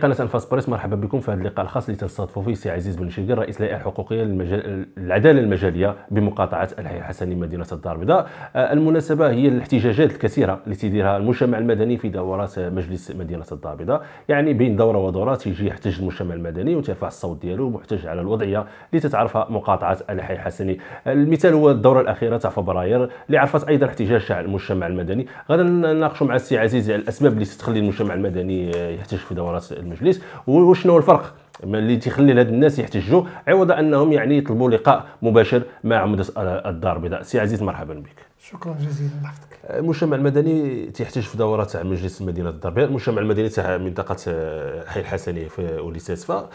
قناة أنفاس بريس، مرحبا بكم في هذا اللقاء الخاص اللي تستضيفوا فيه سي عزيز بن شقره، رئيس الهيئة الحقوقية للعدالة المجالية بمقاطعة الحي الحسني مدينة الدار البيضاء. المناسبة هي الاحتجاجات الكثيرة اللي تديرها المجتمع المدني في دورات مجلس مدينة الدار البيضاء، يعني بين دورة ودورات يجي يحتج المجتمع المدني وترفع الصوت ديالو ويحتج على الوضعية اللي تتعرفها مقاطعة الحي الحسني. المثال هو الدورة الأخيرة تاع فبراير اللي عرفت أيضا احتجاج شعب المجتمع المدني. غادي نناقشوا مع السي عزيز على الأسباب اللي تخلي المجتمع المدني يحتج في دورات المجلس، وشنو الفرق اللي تيخلي لهاد الناس يحتجوا عوض انهم يعني يطلبوا لقاء مباشر مع عمدة الدار البيضاء. سي عزيز مرحبا بك. شكرا جزيلا الله يحفظك. المجتمع المدني تيحتج في دورات تاع مجلس مدينة الدار البيضاء، المجتمع المدني تاع منطقة الحي الحسني في وليساسفا،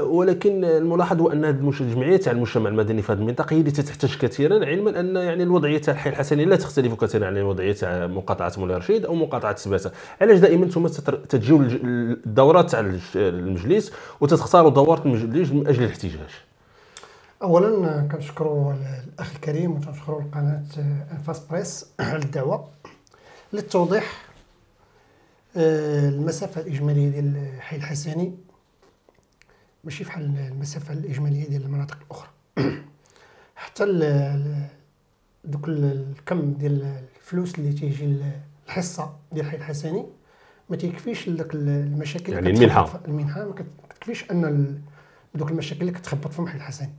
ولكن الملاحظ هو ان الجمعيه تاع المجتمع المدني في هذه المنطقه هي اللي تحتج كثيرا، علما ان يعني الوضعيه تاع الحي الحسني لا تختلف كثيرا عن الوضعيه تاع مقاطعه مولى رشيد او مقاطعه سباسه. علاش دائما نتوما تجيو الدورات تاع المجلس وتختاروا دورات المجلس من اجل الاحتجاج؟ اولا كنشكروا الاخ الكريم وكنشكروا القناه انفاس بريس على الدعوه للتوضيح المسافه الاجماليه ديال الحي الحسني ماشي بحال المسافه الاجماليه ديال المناطق الاخرى. حتى دوك الكم ديال الفلوس اللي تيجي الحصه ديال الحي الحسني ما تيكفيش لك المشاكل، يعني المنحه ما كتكفيش ان دوك المشاكل اللي كتخبط فيهم الحي الحسني،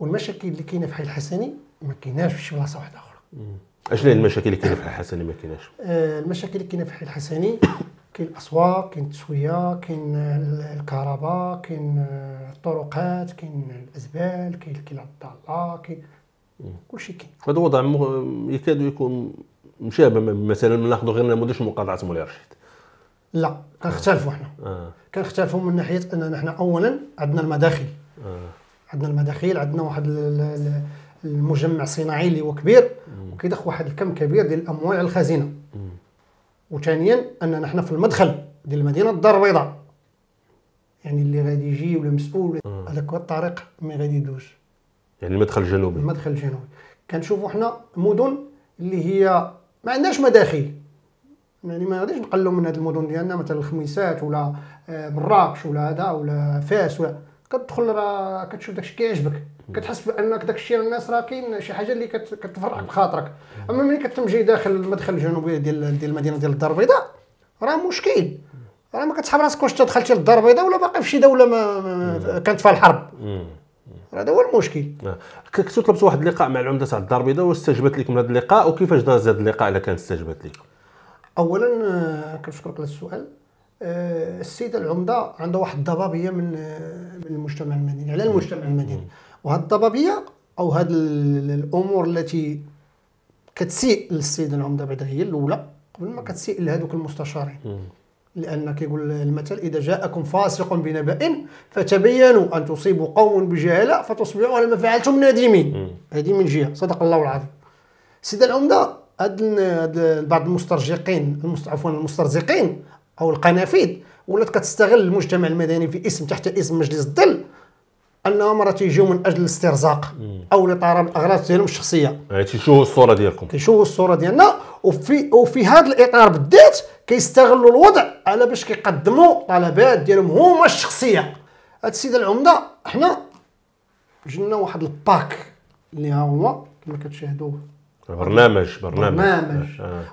والمشاكل اللي كاينه في الحي الحسني ما كايناش في شي بلاصه واحده اخرى. اش هي المشاكل اللي كاينه في الحي الحسني ما كايناش؟ المشاكل اللي كاينه في الحي الحسني كاين الاسواق، كاين التسويه، كاين الكهرباء، كاين الطرقات، كاين الازبال، كاين الكلاب الضاله، كاين كلشي. كاين هذا وضع يكاد يكون مشابه مثلا ناخذوا غير نموذج مقاطعه مولى رشيد. لا كنختلفوا حنا كنختلفوا من ناحيه اننا حنا اولا عندنا المداخيل، عندنا المداخيل، عندنا واحد المجمع الصناعي اللي هو كبير وكيدخل واحد الكم كبير ديال الاموال على الخزينه. وثانيا اننا حنا في المدخل ديال المدينه الدار البيضاء، يعني اللي غادي يجي ولا مسؤول هذاك هو الطريق مي غادي يدوز، يعني المدخل الجنوبي. المدخل الجنوبي كنشوفوا حنا مدن اللي هي ما عندهاش مداخيل، يعني ما غاديش نقلوا من هذه المدن ديالنا مثلا الخميسات ولا مراكش ولا هذا ولا فاس، ولا كتدخل راه كتشوف داكشي كيعجبك، كتحس بانك داكشي الناس راه كاين شي حاجه اللي كتفرح بخاطرك. اما ملي كتمشي داخل المدخل الجنوبي ديال المدينه ديال الدار البيضاء راه مشكل، راه ما كتسحب راسك واش دخلتي للدار البيضاء ولا باقي في شي دوله ما كانت فيها الحرب، هذا هو المشكل. كنت طلبت واحد اللقاء مع العمده تاع الدار البيضاء، واستجبت لكم هذا اللقاء وكيفاش داز هذا اللقاء الا كان استجبت لكم؟ اولا كنشكرك على السؤال. السيده العمده عندها واحد الضبابيه من المجتمع المدني على المجتمع المدني، وهاد الضبابيه او هاد الامور التي كتسيء للسيد العمده بعدا هي الاولى قبل ما كتسيء لهذوك المستشارين، لان كيقول المثل اذا جاءكم فاسق بنبأ فتبينوا ان تصيبوا قوم بجهاله فتصبحوا على ما فعلتم نادمين. هذه من جهه صدق الله العظيم. السيد العمده هاد بعض المسترجقين عفوا المسترزقين او القنافذ ولات كتستغل المجتمع المدني في اسم تحت اسم مجلس الظل، انهم مرات تيجيو من اجل الاسترزاق او لطراب الاغراض ديالهم الشخصيه. تيشوفوا الصوره ديالكم، تيشوفوا الصوره ديالنا، وفي هذا الاطار بالذات كيستغلوا الوضع على باش كيقدموا طلبات ديالهم هما الشخصيه. هاد السيده العمده حنا جلنا واحد الباك اللي ها هو كما كتشاهدوه برنامج.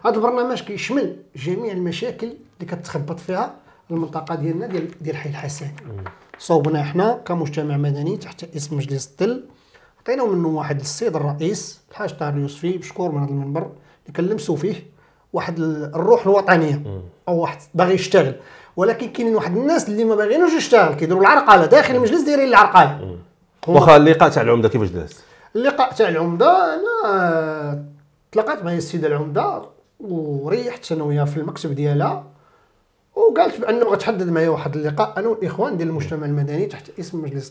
هذا البرنامج كيشمل جميع المشاكل اللي كتخبط فيها المنطقه ديالنا ديال الحي الحسني. صوبنا احنا كمجتمع مدني تحت اسم مجلس الظل، عطينا منه واحد السيد الرئيس الحاج طاهر اليوسفي بشكور من هذا المنبر اللي كنلمسوا فيه واحد الروح الوطنيه او واحد باغي يشتغل، ولكن كاينين واحد الناس اللي ما باغيينوش يشتغل كيديروا العرقله داخل المجلس، دايرين العرقله. واخا اللقاء تاع العمده كيفاش داز؟ اللقاء تاع العمده انا تلاقات معايا السيده العمده وريحت انا وياها في المكتب ديالها، وقالت بانه غتحدد معايا واحد اللقاء انا والاخوان ديال المجتمع المدني تحت اسم مجلس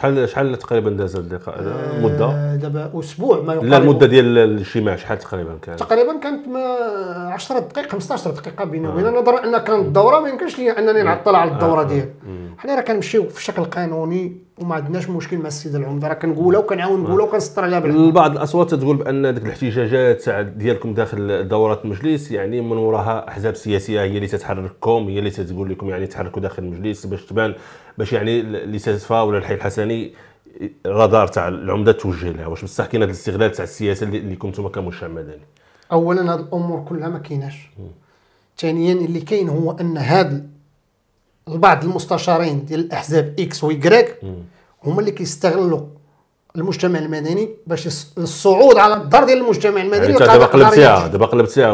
الظل. شحال تقريبا داز هذا اللقاء؟ مده دابا اسبوع ما يقارب. لا المده ديال الاجتماع شحال تقريبا كانت؟ تقريبا كانت 10 دقائق 15 دقيقه بيني وبين، نظرا ان كانت الدوره ما يمكنش لي انني نعطل على الدوره ديالي. حنا راه كنمشيو في الشكل القانوني وما عندناش مشكل مع السيد العمده، راه كنقولها وكنعاون نقولها وكنسطر عليها. بعض الاصوات تقول بان ذوك الاحتجاجات ديالكم داخل دورات المجلس يعني من وراها احزاب سياسيه هي اللي تتحرككم، هي اللي تتقول لكم يعني تحركوا داخل المجلس باش تبان، باش يعني اللي ساسفا ولا الحي الحسني رادار تاع العمده توجه لها. واش بصح كاين هذا الاستغلال تاع السياسه اللي كنتم كمجتمع مدني؟ اولا هذه الامور كلها ما كايناش. ثانيا اللي كاين هو ان هذا البعض المستشارين ديال الاحزاب اكس ويكراك هما اللي كيستغلوا المجتمع المدني باش الصعود على الدار ديال المجتمع المدني. يعني دابا قلبتيها، قلبتها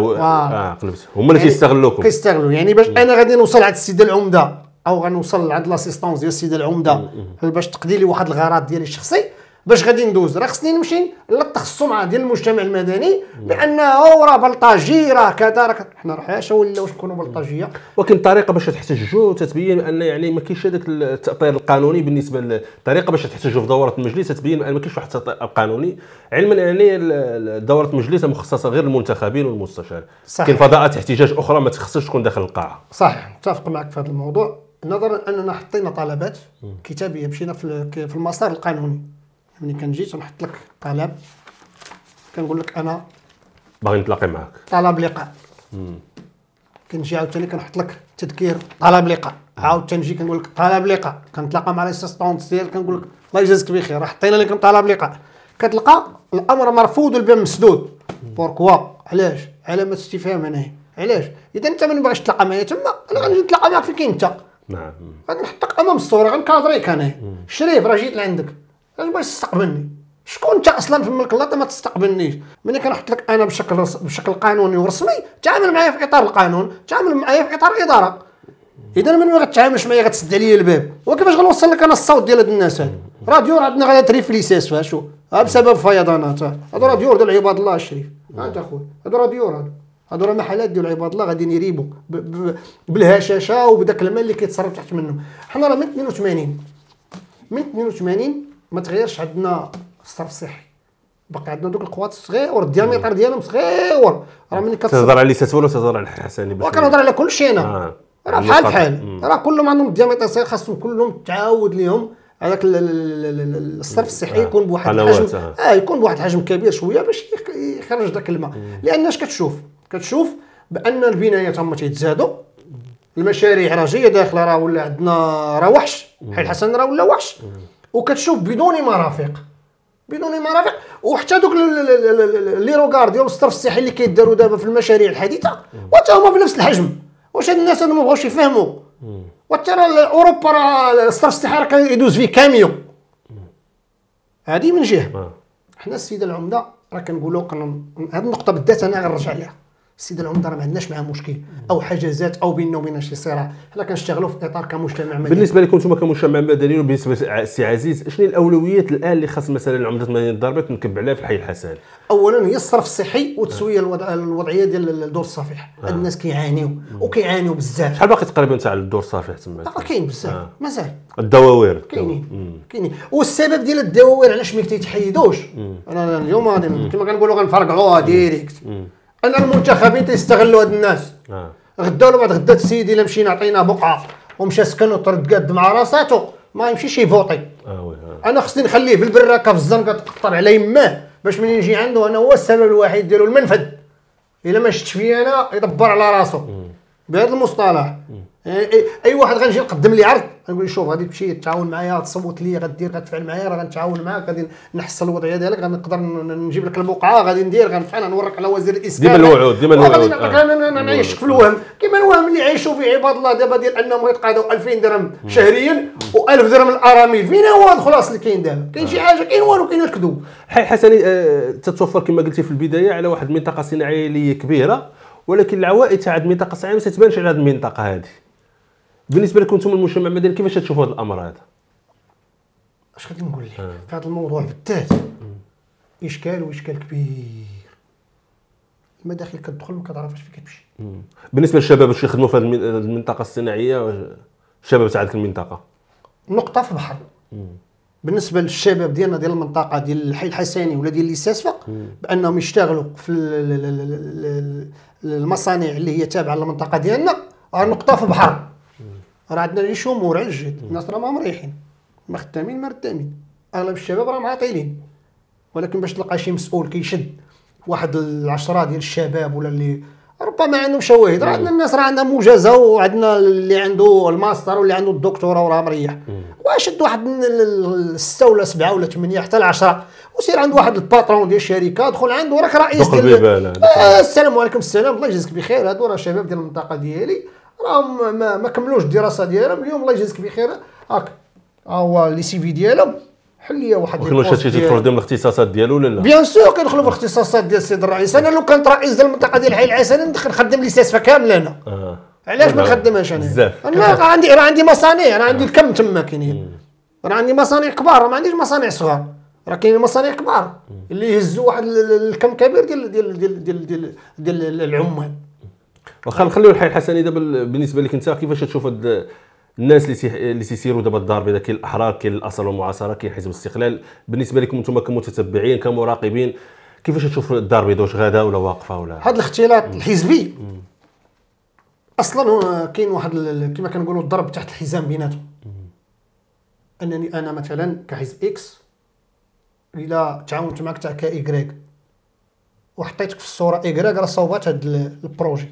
هما اللي كيستغلوكم، كيستغلوا يعني باش انا غادي نوصل عند السيده العمده او غنوصل لعند لاسيستونس ديال السيده العمده باش تقضي لي واحد الغرض ديالي الشخصي باش غادي ندوز. راه خصني نمشي للتخصص ديال المجتمع المدني بانه راه بلطجي راه كذا راه حنا راه حاشا ولا واش نكونوا بلطجيه. ولكن الطريقه باش تحتجوا تتبين ان يعني ما كاينش هذاك التاطير القانوني بالنسبه للطريقه باش تحتجوا في دوره المجلس، تتبين ان ما كاينش واحد التاطير قانوني، علما يعني دوره المجلس مخصصه غير للمنتخبين والمستشار. كاين فضاءات احتجاج اخرى ما تخصش تكون داخل القاعه. صحيح، متفق معك في هذا الموضوع، نظرا اننا حطينا طلبات كتابيه، مشينا في المسار القانوني. ملي كنجي تنحط لك طلب كنقول لك انا باغي نتلاقى معاك، طلب لقاء. كنجي عاوتاني كنحط لك تذكير طلب لقاء، عاوتاني نجي كنقول لك طلب لقاء، كنتلاقى مع الاسيستونس ديالك كنقول لك الله يجازيك بخير راه حطينا لكم طلب لقاء. كتلقى الامر مرفوض والباب مسدود. بوركوا؟ علاش؟ علامه استفهام هنايا. علاش؟ اذا انت ما نبغيش تلاقى معايا تما، انا غنجي نتلاقى معاك فين كاين انت. نعم، غنحطك امام الصوره، غنكادريك انايا. شريف راه جيت لعندك انا باش تستقبلني، شكون انت اصلا في ملك اللطه ما تستقبلنيش؟ ملي كنحط لك انا بشكل قانوني ورسمي تعامل معايا في اطار القانون، تعامل معايا في اطار الاداره. اذا من ما غتعاملش معايا غتسد عليا الباب. وكيفاش غنوصل لك انا الصوت ديال هاد الناس؟ هاد راديو عندنا غادا تريفليساس فيها شو بسبب فيضانات. هادو راديو ديال عباد الله الشريف، انت اخويا هادو راديو، هادو راه محلات ديال عباد الله غاديين يريبوا بالهشاشه وبداك المال اللي كيتصرف تحت منهم. حنا راه من 82 ما تغيرش عندنا الصرف الصحي، باقي عندنا دوك القوات الصغيور الديامتر ديالهم صغيور. راه ملي كتهضر على ليسات ولا تهضر على الحسني باش وكنهضر على كلشي انا. راه بحال بحال، راه كلهم عندهم الديامتر صغير، خاصهم كلهم تعاود لهم هذاك الصرف الصحي يكون بواحد الحجم يكون بواحد الحجم كبير شويه باش يخرج داك الماء. لان اش كتشوف بان البنايات هما تيتزادوا، المشاريع راه جايه داخله، راه ولا عندنا راه وحش، الحي الحسني راه ولا وحش. وكتشوف بدون مرافق، بدون مرافق. وحتى دوك لي روكار ديال الصرف الصحي اللي كيداروا دابا في المشاريع الحديثه وحتى هما في نفس الحجم. واش هاد الناس هادو ما بغاوش يفهموا؟ وحتى راه اوروبا راه الصرف الصحي راه كيدوز فيه كاميو. هذه من جهه. حنا السيده العمده راه كنقولوا هاد النقطه بالذات انا غنرجع لها. السيده العمده راه ما عندناش معاه مشكل او حاجزات او بيننا وبين شي صراع، حنا كنشتغلوا في اطار كمجتمع مدني. بالنسبه لكم انتم كمجتمع مدني وبالنسبه لسي عزيز، شنو الاولويات الان اللي خاص مثلا العمده مدينه الدار البيضاء تنكب عليها في الحي الحسني؟ اولا هي الصرف الصحي وتسويه الوضعيه ديال الدور الصفيح. الناس كيعانيو بزاف. شحال باقي تقريبا تاع الدور الصفيح تما؟ باقي كاين بزاف مازال. الدواوير كاينين، والسبب ديال الدواوير علاش ما تيتحيدوش. انا اليوم غادي كما كنقولوا غنفرقعوها ديريكت. أنا المنتخبين تيستغلوا هاد الناس. غدا بعد غدا السيد إلا مشينا عطينا بقعة ومشى سكن وطرد قاد مع راساتو ما يمشيش يفوطي. أنا خصني نخليه في البراكة في الزنقة تقطر على يماه باش ملي نجي عنده أنا هو السبب الوحيد ديالو المنفذ. إلا ما شفتش فيا أنا يدبر على راسو بهذا المصطلح. أي واحد غنجي نقدم ليه عرض غنقول ليه شوف غادي تمشي تعاون معايا، غتصوت ليا، غدير، غتفعل معايا، راه غنتعاون معاك، غادي نحصل الوضعيه ديالك، غنقدر نجيب لك البقعه، غادي ندير، غنفعل، نورك على وزير الاسكان. ديما الوعود، ديما الوعود. غادي نعطيك انا نعيشك في الوهم كما الوهم اللي عايشوا فيه عباد الله دابا ديال انهم غيتقاضوا 2000 درهم شهريا و1000 درهم الارامل. فين هو الخلاص اللي كاين دابا؟ كاين شي حاجه؟ كاين والو، كاين الكذوب. الحي الحسني تتوفر كما قلتي في البدايه على واحد المنطقه صناعيه اللي كبيره، ولكن العوائد تاع هذه المنطقه الصناعيه ما تتبانش على هذه المنطقه هذه. بالنسبه لكم انتم المجتمع المدني كيفاش تشوفوا هذا الامر هذا؟ اش غادي نقول لك في هذا الموضوع بالذات؟ اشكال كبير. المداخل كتدخل ما كتعرفش فين كتمشي. بالنسبه للشباب باش يخدموا في هذه المنطقه الصناعيه، الشباب تاع هذيك المنطقه نقطه في بحر. بالنسبه للشباب ديالنا ديال المنطقه ديال الحي الحسني ولا ديال اللي ساسفق بانهم يشتغلوا في المصانع اللي هي تابعه للمنطقه ديالنا، نقطه في بحر. راه عندنا لي شومور على الجهد، الناس راه ما مريحين، ما خدامين ما ردامين، اغلب الشباب راه معاطيلين، ولكن باش تلقى شي مسؤول كيشد واحد 10 ديال الشباب ولا اللي ربما عندهم شواهد، راه عندنا الناس راه عندها موجزه، وعندنا اللي عنده الماستر واللي عنده الدكتوراه وراه مريح، وشد واحد 6 ولا 7 ولا 8 حتى 10 وسير عند واحد الباترون ديال الشركه، دخل عنده راك رئيس ديال السلام عليكم السلام الله يجزيك بخير، هادو راه شباب ديال المنطقه ديالي راهم ما كملوش الدراسه ديالهم، اليوم الله يجزيك بخير هاك ها هو لي سي في ديالهم حل لي واحد البوست. واش شتي تخرج من الاختصاصات ديالو ولا لا؟ بيان سور كندخلوا في الاختصاصات ديال السيد الرئيس، انا لو كنت رئيس ديال المنطقه ديال الحي الحسني ندخل نخدم ليساسفه كامله انا. علاش ما نخدمهاش انا؟ بزاف انا عندي مصانع، انا عندي الكم تما كاينين، انا عندي مصانع كبار، ما عنديش مصانع صغار، راه كاينين مصانع كبار اللي يهزوا واحد الكم كبير ديال ديال ديال ديال ديال العمال. واخا نخليو الحي الحسني دابا بالنسبه لك انت، كيفاش تشوف هاد الناس اللي تيسيروا دابا الدار البيضاء؟ كاين الاحرار، كاين الاصل والمعاصره، كاين حزب الاستقلال، بالنسبه لكم انتم كمتتبعين كمراقبين كيفاش تشوف الدار البيضاء؟ واش غاده ولا واقفه ولا هذا الاختلاط الحزبي؟ اصلا كاين واحد كما كنقولوا الضرب تحت الحزام بيناتهم، انني انا مثلا كحزب اكس الا تعاونت معك تاع كايكريك وحطيتك في الصوره اكريك، راه صوبات هذا البروجي،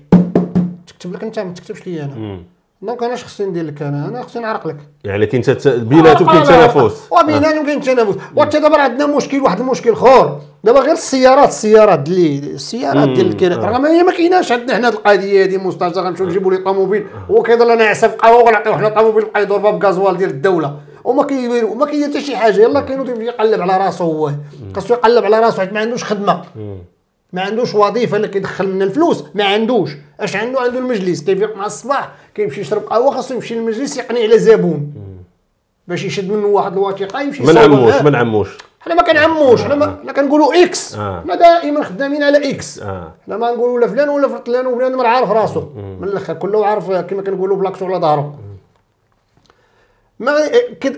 تكتب لك انت ما تكتبش لي انا. دونك انا خصني ندير لك انا خصني نعرق لك. يعني كاين بيناتهم كاين تنافس، وبيناتهم كاين تنافس. وحتى دابا عندنا مشكل، واحد المشكل اخر دابا غير السيارات ديال الكراك، راه ما كايناش عندنا حنا هذه القضيه هذه مستاجره، غنمشيو نجيبوا لي طوموبيل هو كيضل لنا عصا في قهوه وغنعطيو حنا طوموبيل بقى يدور بها بكازوال ديال الدوله، وما كاين حتى شي حاجه، يلاه كاين وتيبدا يقلب على راسو، هو خاصو يقلب على راسو حيت ما عندوش خدمه، ما عندوش وظيفه اللي كيدخل لنا الفلوس، ما عندوش. اش عنده؟ عنده المجلس، كيفيق مع الصباح كيمشي يشرب قهوه، خاصو يمشي للمجلس يقني على زبون باش يشد منه واحد الوثيقه يمشي يصور. ما نعموش حنا ما كنعموش، حنا كنقولوا اكس، حنا دائما خدامين على اكس، حنا ما نقولوا لا فلان ولا فلان، وفلان ما عارف راسو من الاخر، كله عارف كما كنقولوا بلاكتو على ظهرو، ما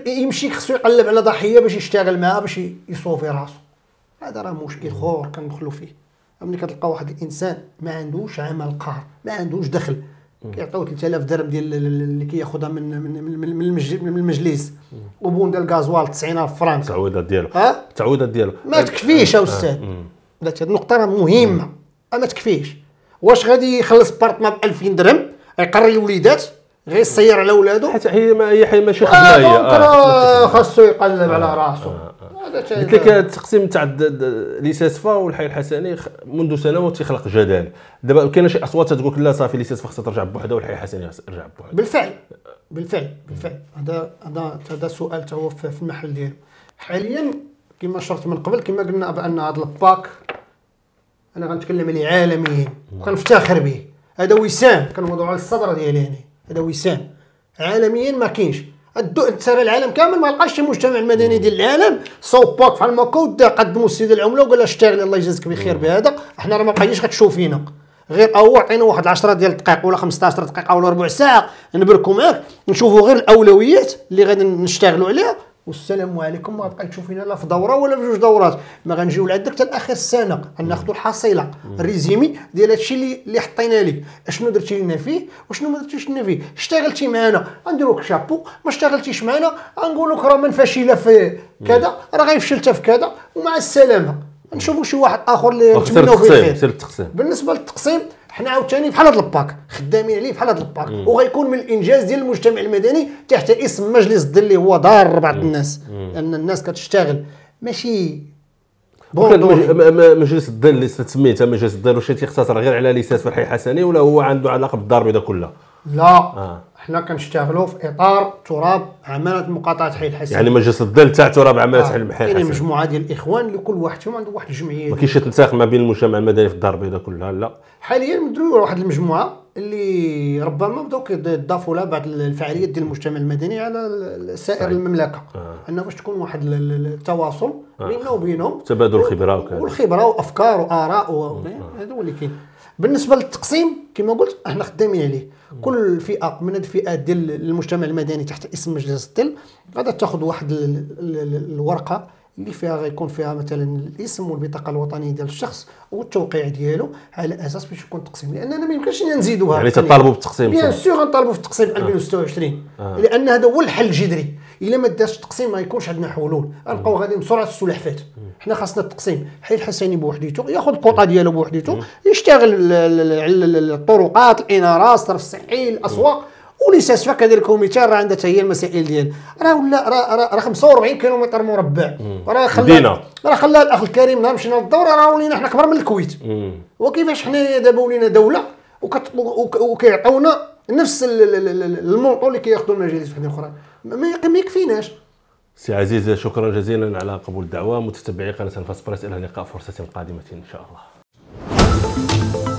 يمشي خصو يقلب على ضحيه باش يشتغل معها باش يصوفي راسو. هذا راه مشكل خور كندخلوا فيه، ملي كتلقى واحد الانسان ما عندوش عمل قار، ما عندوش دخل، كيعطيو 3000 درهم ديال اللي كياخذها من المجلس، وبون ديال الكازوال 90000 فرانك التعويضات ديالو، التعويضات ديالو ما تكفيش يا استاذ. هذه النقطه راه مهمه، ما تكفيش. واش غادي يخلص بارتما ب 2000 درهم يقري الوليدات غير يسير على ولادو؟ حيت هي ماشي خدمه، هي خاصو يقلب على راسو. قلت لك التقسيم تاع ليساسفا والحي الحسني منذ سنوات تيخلق جدل، دابا كاينه شي اصوات تقول لك لا صافي ليساسفا خصها ترجع بوحدها والحي الحسني يرجع بوحدها. بالفعل هذا سؤال تا هو في المحل ديالو حاليا. كما شرت من قبل، كما قلنا بان هذا الباك انا غنتكلم عليه عالميا وكنفتخر به، هذا وسام كنوضعو على الصدر ديالي هنا، هذا وسام عالميا ما كاينش، ترى العالم كامل ما لقاش شي مجتمع مدني ديال العالم صوب باك بحال هكا قدموا السيد العمله وقال لها اشتغلي الله يجازك بخير بهذا، حنا راه ما بقيناش غتشوفينا، غير هو عطينا واحد 10 ديال الدقائق ولا 15 دقيقه ولا ربع ساعه نبركوا معاك نشوفوا غير الاولويات اللي غادي نشتغلوا عليها، والسلام عليكم. ما بقيت تشوفينا لا في دوره ولا في 2 دورات، ما غنجيو لعندك حتى لاخر السنه غناخذوا الحصيله الريزيمي ديال هادشي اللي حطينا لك، اشنو درتي لنا فيه وشنو ما درتيش لنا فيه، اشتغلتي معنا غنديروك شابو، ما اشتغلتيش معنا غنقول لك راه من فاشله في كذا، راه غيفشل حتى في كذا، ومع السلامه. نشوفوا شي واحد اخر اللي نتمناو فيه الخير. بالنسبه للتقسيم حنا عاوتاني بحال هذا الباك خدامين عليه بحال هذا الباك، وغيكون من الانجاز ديال المجتمع المدني تحت اسم مجلس الظل اللي هو ضار بعض الناس، لان الناس كتشتغل ماشي مجلس الظل اللي سميتها مجلس الظل. واش تيختصر غير على ليساس في الحي الحسني ولا هو عنده علاقه بالدار البيضاء كلها؟ لا حنا كنشتغلوا في اطار تراب عماله مقاطعه الحي الحسني، يعني مجلس الظل تاع تراب عماله الحي الحسني، كاين مجموعه ديال الاخوان اللي كل واحد فيهم عنده واحد الجمعيه. ما كاينش تنساق ما بين المجتمع المدني في الدار البيضاء كلها؟ لا، حاليا مدروره واحد المجموعه اللي ربما بداو كيضافوا لها بعض الفعاليات ديال المجتمع المدني على سائر المملكه، انه باش تكون واحد التواصل بيننا وبينهم، تبادل الخبره والخبره وافكار واراء، هذا هو اللي كاين. بالنسبه للتقسيم كما قلت احنا خدامين عليه، كل فئه من الفئات ديال المجتمع المدني تحت اسم مجلس الظل غادا تاخذ واحد الورقه اللي فيها غيكون فيها مثلا الاسم والبطاقه الوطنيه ديال الشخص والتوقيع ديالو على اساس باش يكون التقسيم، لاننا ما يمكنش نزيدوها. يعني تطالبوا بالتقسيم؟ بيان سور غنطالبوا بالتقسيم 2026 لان هذا هو الحل الجذري. الا ما دارش التقسيم ما يكونش عندنا حلول، غنبقاو غادي بسرعه السلحفات. حنا خاصنا التقسيم. الحي الحسني بوحديته ياخذ الكوطه ديالو بوحديته، يشتغل على الطرقات، الانارات، طرف الساحل، الاسواق، وليساسفا كذلك كوميتار راه عندها حتى هي المسائل ديال راه 45 كيلومتر مربع، راه خلاها الاخ الكريم نهار مشينا للدور راه ولينا حنا كبر من الكويت. وكيفاش حنا دابا ولينا دوله وكيعطيونا نفس المنطو اللي كياخذوا المجالس وحدين اخرين، ما يكفيناش. سي عزيز، شكرا جزيلا على قبول الدعوه. متتبعي قناه أنفاس بريس، الى لقاء فرصه قادمه ان شاء الله.